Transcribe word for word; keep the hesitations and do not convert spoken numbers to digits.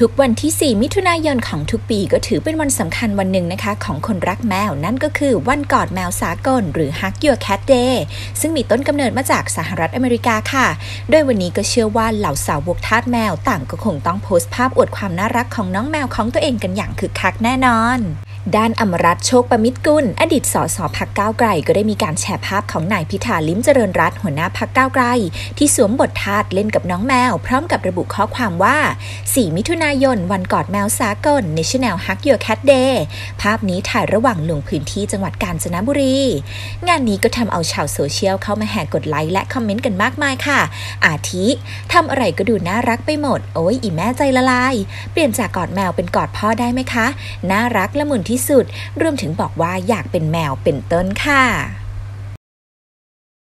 ทุกวันที่สี่มิถุนายนของทุกปีก็ถือเป็นวันสำคัญวันหนึ่งนะคะของคนรักแมวนั่นก็คือวันกอดแมวสากลหรือ Hug Your Cat Day ซึ่งมีต้นกำเนิดมาจากสหรัฐอเมริกาค่ะโดยวันนี้ก็เชื่อว่าเหล่าสาวกทาสแมวต่างก็คงต้องโพสต์ภาพอวดความน่ารักของน้องแมวของตัวเองกันอย่างคึกคักแน่นอนด้านอมรัตน์ โชคประมิตรกุลอดีตสสพรรคก้าวไกลก็ได้มีการแชร์ภาพของนายพิธาลิ้มเจริญรัตน์หัวหน้าพรรคก้าวไกลที่สวมบททาสเล่นกับน้องแมวพร้อมกับระบุข้อความว่าสี่มิถุนายนวันกอดแมวสากล National Hug Your Cat Day ภาพนี้ถ่ายระหว่างลงพื้นที่จังหวัดกาญจนบุรีงานนี้ก็ทำเอาชาวโซเชียลเข้ามาแห่กดไลค์และคอมเมนต์กันมากมายค่ะอาทิทำอะไรก็ดูน่ารักไปหมดโอ้ยอีแม่ใจละลายเปลี่ยนจากกอดแมวเป็นกอดพ่อได้ไหมคะน่ารักละมุนที่สุดรวมถึงบอกว่าอยากเป็นแมวเป็นต้นค่ะ